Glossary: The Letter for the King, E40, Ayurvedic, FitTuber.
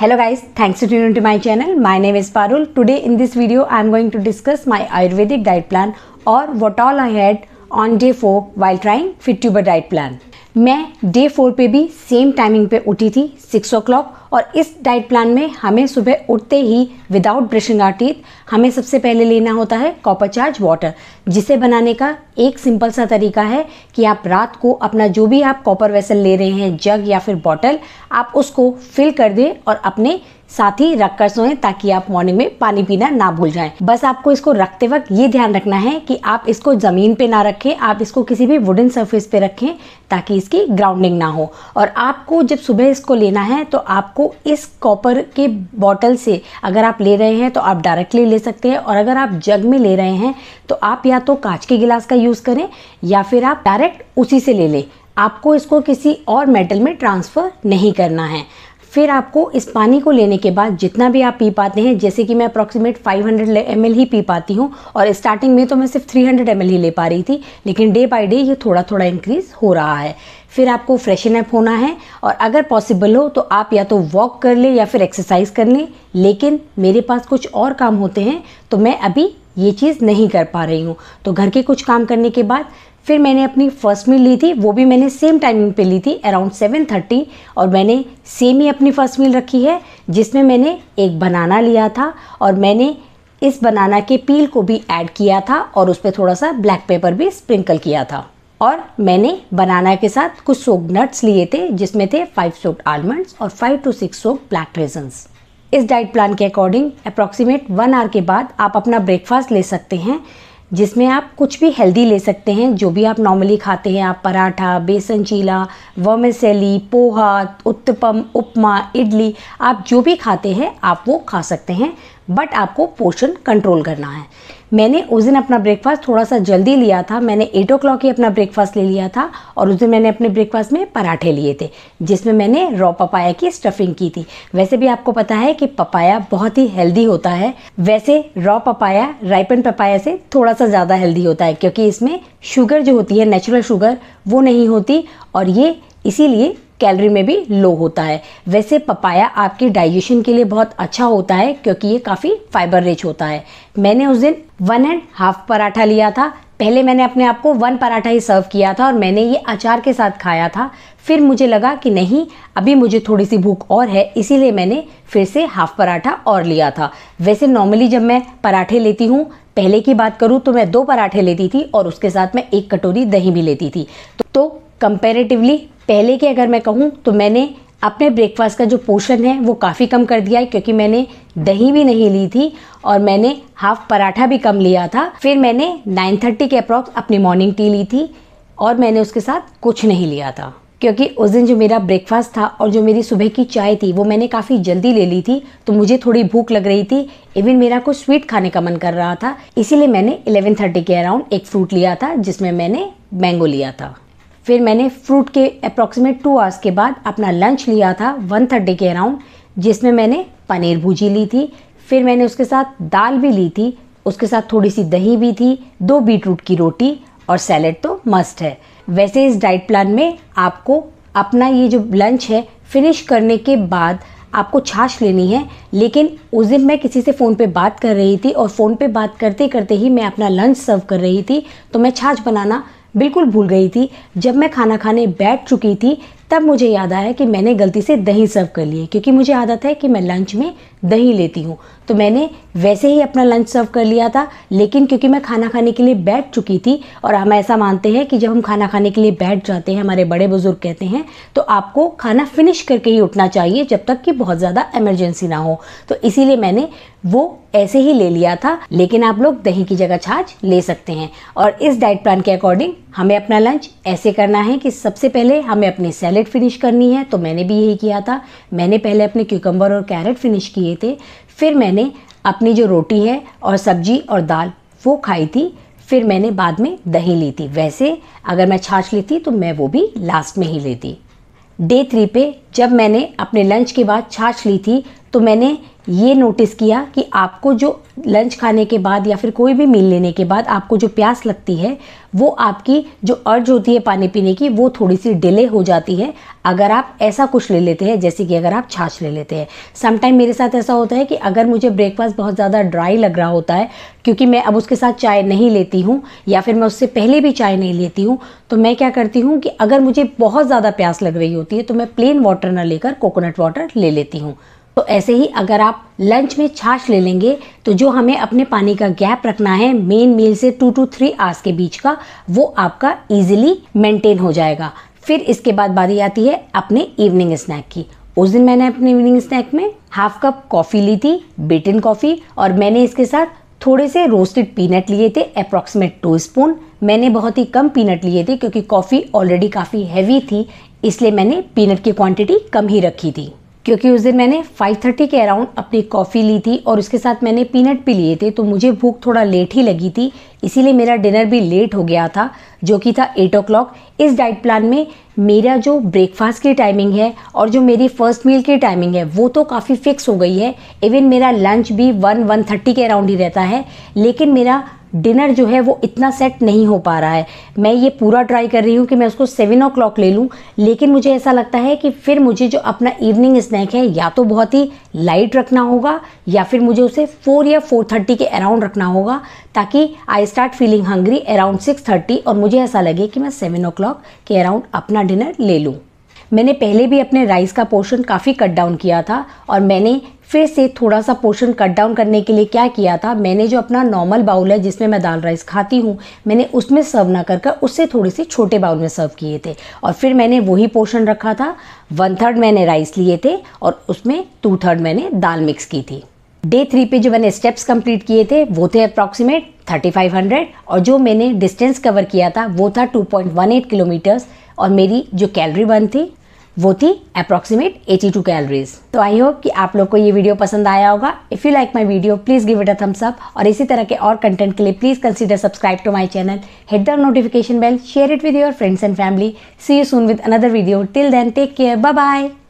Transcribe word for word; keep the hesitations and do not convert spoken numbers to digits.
Hello guys, thanks for tuning into my channel. My name is Parul. Today in this video I am going to discuss my Ayurvedic diet plan और what all I had on day four while trying FitTuber diet plan. मैं day four पे भी same timing पे उठी थी six o'clock और इस diet plan में हमें सुबह उठते ही without brushing our teeth हमें सबसे पहले लेना होता है copper charged water, जिसे बनाने का एक सिंपल सा तरीका है कि आप रात को अपना जो भी आप कॉपर वेसल ले रहे हैं जग या फिर बॉटल, आप उसको फिल कर दें और अपने साथ ही रख कर सोएं ताकि आप मॉर्निंग में पानी पीना ना भूल जाएं। बस आपको इसको रखते वक्त ये ध्यान रखना है कि आप इसको ज़मीन पे ना रखें, आप इसको किसी भी वुडन सरफेस पे रखें ताकि इसकी ग्राउंडिंग ना हो। और आपको जब सुबह इसको लेना है तो आपको इस कॉपर के बॉटल से अगर आप ले रहे हैं तो आप डायरेक्टली ले सकते हैं, और अगर आप जग में ले रहे हैं तो आप या तो कांच के गिलास का यूज़ करें या फिर आप डायरेक्ट उसी से ले लें। आपको इसको किसी और मेटल में ट्रांसफ़र नहीं करना है। फिर आपको इस पानी को लेने के बाद जितना भी आप पी पाते हैं, जैसे कि मैं approximate five hundred M L ही पी पाती हूँ और स्टार्टिंग में तो मैं सिर्फ three hundred M L ही ले पा रही थी, लेकिन डे बाय डे ये थोड़ा थोड़ा इंक्रीज़ हो रहा है। फिर आपको फ्रेशन अप होना है और अगर पॉसिबल हो तो आप या तो वॉक कर लें या फिर एक्सरसाइज कर लें, लेकिन मेरे पास कुछ और काम होते हैं तो मैं अभी ये चीज़ नहीं कर पा रही हूँ। तो घर के कुछ काम करने के बाद फिर मैंने अपनी फ़र्स्ट मील ली थी, वो भी मैंने सेम टाइमिंग पे ली थी अराउंड seven thirty, और मैंने सेम ही अपनी फ़र्स्ट मील रखी है जिसमें मैंने एक बनाना लिया था और मैंने इस बनाना के पील को भी ऐड किया था और उस पर थोड़ा सा ब्लैक पेपर भी स्प्रिंकल किया था। और मैंने बनाना के साथ कुछ सोक्ड नट्स लिए थे जिसमें थे फाइव सोक्ड आलमंड्स और five to six soaked black raisins. इस डाइट प्लान के अकॉर्डिंग अप्रॉक्सीमेट वन आवर के बाद आप अपना ब्रेकफास्ट ले सकते हैं, जिसमें आप कुछ भी हेल्दी ले सकते हैं जो भी आप नॉर्मली खाते हैं। आप पराठा, बेसन चीला, वर्मिसेली, पोहा, उत्तपम, उपमा, इडली, आप जो भी खाते हैं आप वो खा सकते हैं, बट आपको पोर्शन कंट्रोल करना है। मैंने उस दिन अपना ब्रेकफास्ट थोड़ा सा जल्दी लिया था, मैंने एट ओ क्लॉक ही अपना ब्रेकफास्ट ले लिया था और उस दिन मैंने अपने ब्रेकफास्ट में पराठे लिए थे जिसमें मैंने रॉ पपाया की स्टफिंग की थी। वैसे भी आपको पता है कि पपाया बहुत ही हेल्दी होता है, वैसे रॉ पपाया राइपन पपाया से थोड़ा सा ज़्यादा हेल्दी होता है क्योंकि इसमें शुगर जो होती है नेचुरल शुगर वो नहीं होती और ये इसीलिए कैलोरी में भी लो होता है। वैसे पपाया आपके डाइजेशन के लिए बहुत अच्छा होता है क्योंकि ये काफ़ी फाइबर रिच होता है। मैंने उस दिन वन एंड हाफ पराठा लिया था, पहले मैंने अपने आप को वन पराठा ही सर्व किया था और मैंने ये अचार के साथ खाया था। फिर मुझे लगा कि नहीं, अभी मुझे थोड़ी सी भूख और है, इसीलिए मैंने फिर से हाफ पराठा और लिया था। वैसे नॉर्मली जब मैं पराठे लेती हूँ, पहले की बात करूँ तो मैं दो पराठे लेती थी और उसके साथ मैं एक कटोरी दही भी लेती थी। तो कंपेरेटिवली पहले के अगर मैं कहूँ तो मैंने अपने ब्रेकफास्ट का जो पोर्शन है वो काफ़ी कम कर दिया है क्योंकि मैंने दही भी नहीं ली थी और मैंने हाफ पराठा भी कम लिया था। फिर मैंने nine thirty के अप्रॉक्स अपनी मॉर्निंग टी ली थी और मैंने उसके साथ कुछ नहीं लिया था क्योंकि उस दिन जो मेरा ब्रेकफास्ट था और जो मेरी सुबह की चाय थी वो मैंने काफ़ी जल्दी ले ली थी, तो मुझे थोड़ी भूख लग रही थी। इवन मेरा कुछ स्वीट खाने का मन कर रहा था, इसीलिए मैंने eleven thirty के अराउंड एक फ्रूट लिया था जिसमें मैंने मैंगो लिया था। फिर मैंने फ्रूट के अप्रॉक्सीमेट टू आवर्स के बाद अपना लंच लिया था one thirty के अराउंड, जिसमें मैंने पनीर भुर्जी ली थी। फिर मैंने उसके साथ दाल भी ली थी, उसके साथ थोड़ी सी दही भी थी, दो बीटरूट की रोटी और सैलेड तो मस्ट है। वैसे इस डाइट प्लान में आपको अपना ये जो लंच है फिनिश करने के बाद आपको छाछ लेनी है, लेकिन उस दिन मैं किसी से फ़ोन पे बात कर रही थी और फ़ोन पे बात करते करते ही मैं अपना लंच सर्व कर रही थी, तो मैं छाछ बनाना बिल्कुल भूल गई थी। जब मैं खाना खाने बैठ चुकी थी तब मुझे याद आया कि मैंने गलती से दही सर्व कर ली है क्योंकि मुझे आदत है कि मैं लंच में दही लेती हूँ, तो मैंने वैसे ही अपना लंच सर्व कर लिया था। लेकिन क्योंकि मैं खाना खाने के लिए बैठ चुकी थी, और हम ऐसा मानते हैं कि जब हम खाना खाने के लिए बैठ जाते हैं, हमारे बड़े बुजुर्ग कहते हैं, तो आपको खाना फिनिश करके ही उठना चाहिए जब तक कि बहुत ज़्यादा इमरजेंसी ना हो, तो इसीलिए मैंने वो ऐसे ही ले लिया था। लेकिन आप लोग दही की जगह छाछ ले सकते हैं। और इस डाइट प्लान के अकॉर्डिंग हमें अपना लंच ऐसे करना है कि सबसे पहले हमें अपनी सैलेड फिनिश करनी है, तो मैंने भी यही किया था। मैंने पहले अपने क्यूकम्बर और कैरेट फिनिश किए थे, फिर मैंने अपनी जो रोटी है और सब्जी और दाल वो खाई थी, फिर मैंने बाद में दही ली थी। वैसे अगर मैं छाछ लेती तो मैं वो भी लास्ट में ही लेती। डे थ्री पे जब मैंने अपने लंच के बाद छाछ ली थी तो मैंने ये नोटिस किया कि आपको जो लंच खाने के बाद या फिर कोई भी मील लेने के बाद आपको जो प्यास लगती है वो आपकी जो अर्ज होती है पानी पीने की वो थोड़ी सी डिले हो जाती है अगर आप ऐसा कुछ ले लेते हैं जैसे कि अगर आप छाछ ले लेते हैं। समटाइम मेरे साथ ऐसा होता है कि अगर मुझे ब्रेकफास्ट बहुत ज़्यादा ड्राई लग रहा होता है क्योंकि मैं अब उसके साथ चाय नहीं लेती हूँ या फिर मैं उससे पहले भी चाय नहीं लेती हूँ, तो मैं क्या करती हूँ कि अगर मुझे बहुत ज़्यादा प्यास लग रही होती है तो मैं प्लेन वाटर ना लेकर कोकोनट वाटर ले लेती हूँ। तो ऐसे ही अगर आप लंच में छाछ ले लेंगे तो जो हमें अपने पानी का गैप रखना है मेन मील से टू टू थ्री आवर्स के बीच का, वो आपका इजीली मेंटेन हो जाएगा। फिर इसके बाद बारी आती है अपने इवनिंग स्नैक की। उस दिन मैंने अपने इवनिंग स्नैक में हाफ कप कॉफ़ी ली थी, बीटन कॉफ़ी, और मैंने इसके साथ थोड़े से रोस्टेड पीनट लिए थे, अप्रॉक्सीमेट टू स्पून। मैंने बहुत ही कम पीनट लिए थे क्योंकि कॉफ़ी ऑलरेडी काफ़ी हैवी थी, इसलिए मैंने पीनट की क्वान्टिटी कम ही रखी थी क्योंकि उस दिन मैंने फाइव थर्टी के अराउंड अपनी कॉफ़ी ली थी और उसके साथ मैंने पीनट भी लिए थे, तो मुझे भूख थोड़ा लेट ही लगी थी, इसीलिए मेरा डिनर भी लेट हो गया था जो कि था एट ओ क्लॉक। इस डाइट प्लान में मेरा जो ब्रेकफास्ट की टाइमिंग है और जो मेरी फ़र्स्ट मील की टाइमिंग है वो तो काफ़ी फिक्स हो गई है। इवन मेरा लंच भी वन वन थर्टी के अराउंड ही रहता है, लेकिन मेरा डिनर जो है वो इतना सेट नहीं हो पा रहा है। मैं ये पूरा ट्राई कर रही हूँ कि मैं उसको सेवन ओ क्लॉक ले लूँ, लेकिन मुझे ऐसा लगता है कि फिर मुझे जो अपना इवनिंग स्नैक है या तो बहुत ही लाइट रखना होगा या फिर मुझे उसे फोर या फोर थर्टी के अराउंड रखना होगा ताकि I start feeling hungry around six thirty, और मुझे ऐसा लगे कि मैं सेवन ओ क्लॉक के अराउंड अपना डिनर ले लूँ। मैंने पहले भी अपने राइस का पोर्शन काफ़ी कट डाउन किया था और मैंने फिर से थोड़ा सा पोर्शन कट डाउन करने के लिए क्या किया था, मैंने जो अपना नॉर्मल बाउल है जिसमें मैं दाल राइस खाती हूँ मैंने उसमें सर्व ना कर कर उससे थोड़े से छोटे बाउल में सर्व किए थे, और फिर मैंने वही पोर्शन रखा था। वन थर्ड मैंने राइस लिए थे और उसमें टू थर्ड मैंने दाल मिक्स की थी। डे थ्री पे जो मैंने स्टेप्स कंप्लीट किए थे वो थे अप्रॉक्सीमेट थर्टी फाइव हंड्रेड, और जो मैंने डिस्टेंस कवर किया था वो था two point one eight kilometers, और मेरी जो कैलोरी बर्न थी वो थी अप्रॉक्सीमेट एटी टू कैलोरीज। तो आई होप कि आप लोग को ये वीडियो पसंद आया होगा। If you like my video please give it a thumbs up, और इसी तरह के और कंटेंट के लिए please consider subscribe to my channel, hit the notification bell, share it with your friends and family. See you soon with another video, till then take care, bye bye.